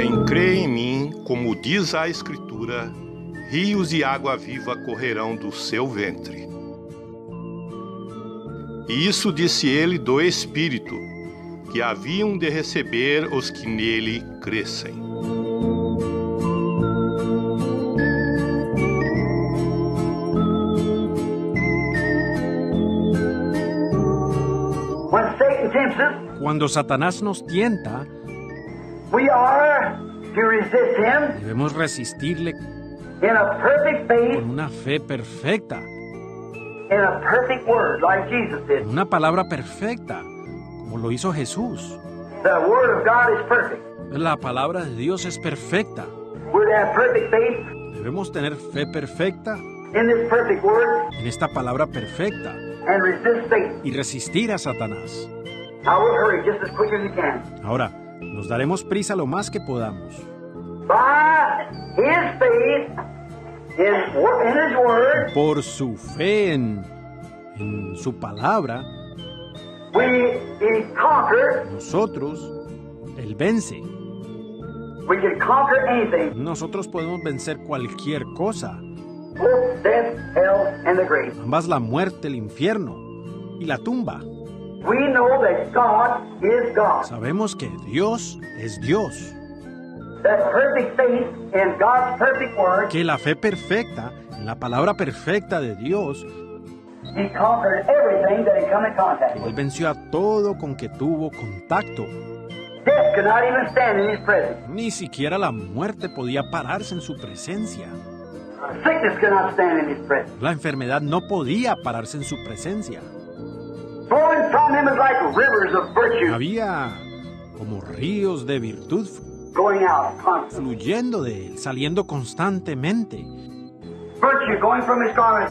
Quem crê em mim, como diz a Escritura, rios de água viva correrão do seu ventre. E isso disse ele do Espírito, que haviam de receber os que nele crescem. Cuando Satanás nos tienta, debemos resistirle con una fe perfecta, con una palabra perfecta, como lo hizo Jesús. La palabra de Dios es perfecta. Debemos tener fe perfecta en esta palabra perfecta y resistir a Satanás. Ahora, nos daremos prisa lo más que podamos. Por su fe en su palabra, nosotros, Él vence. Nosotros podemos vencer cualquier cosa. Ambas, la muerte, el infierno y la tumba. Sabemos que Dios es Dios. Que la fe perfecta en la palabra perfecta de Dios, Él venció a todo con que tuvo contacto. Ni siquiera la muerte podía pararse en su presencia. La enfermedad no podía pararse en su presencia. Había como ríos de virtud fluyendo de él, saliendo constantemente.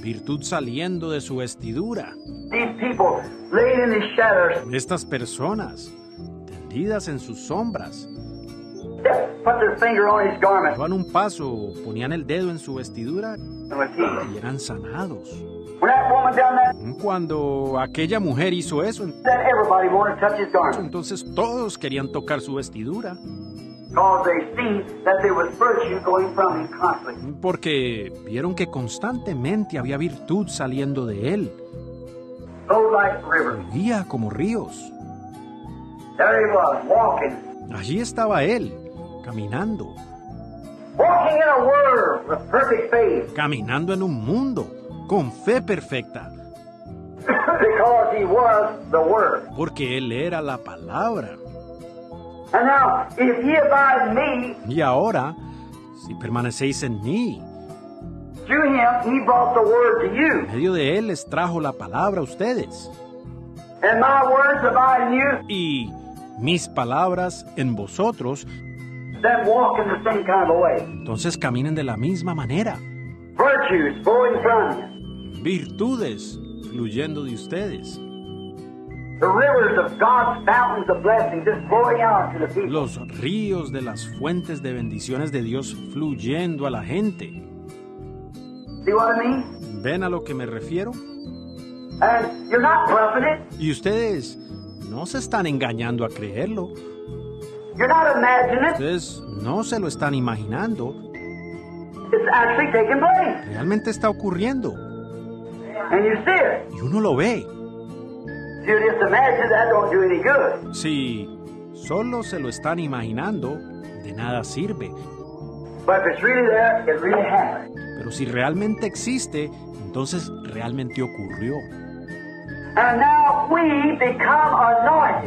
Virtud saliendo de su vestidura. Estas personas, tendidas en sus sombras, daban un paso, ponían el dedo en su vestidura y eran sanados. Cuando aquella mujer hizo eso, entonces todos querían tocar su vestidura, porque vieron que constantemente había virtud saliendo de él. Fluía como ríos. Allí estaba él, caminando. Caminando en un mundo con fe perfecta. Porque Él era la palabra. Y ahora, si permanecéis en mí, en medio de Él les trajo la palabra a ustedes. Y mis palabras en vosotros, entonces caminen de la misma manera. Virtudes fluyendo de ustedes. Los ríos de las fuentes de bendiciones de Dios fluyendo a la gente. ¿Ven a lo que me refiero? Y ustedes no se están engañando a creerlo. Ustedes no se lo están imaginando. Realmente está ocurriendo. Y uno lo ve. Si solo se lo están imaginando, de nada sirve. Pero si realmente existe, entonces realmente ocurrió.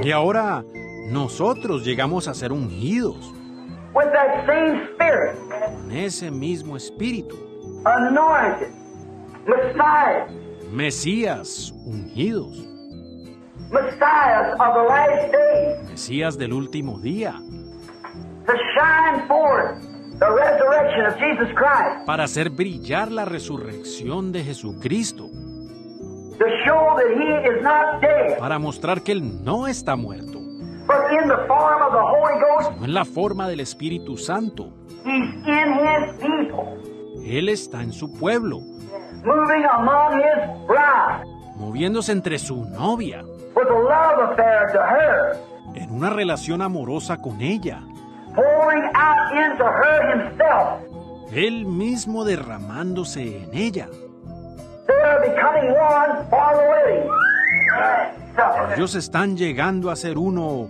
Y ahora nosotros llegamos a ser ungidos con ese mismo espíritu. Mesías ungidos. Mesías del último día. Para hacer brillar la resurrección de Jesucristo. Para mostrar que Él no está muerto. Sino en la forma del Espíritu Santo. Él está en su pueblo. Moviéndose entre su novia. En una relación amorosa con ella. pouring out into her himself. Él mismo derramándose en ella. They are becoming one already. Ellos están llegando a ser uno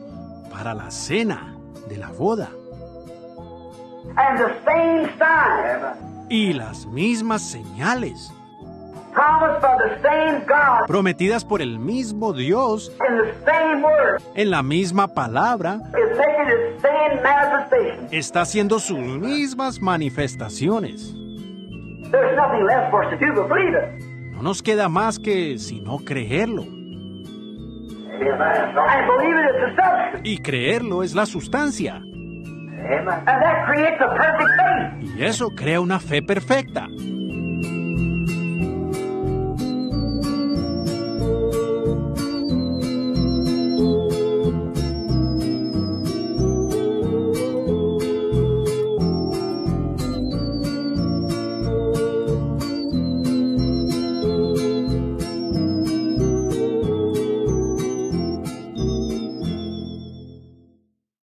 para la cena de la boda. And the same sign. Y las mismas señales. Prometidas por el mismo Dios en la misma palabra, está haciendo sus mismas manifestaciones. No nos queda más que sino creerlo. Y creerlo es la sustancia. Y eso crea una fe perfecta.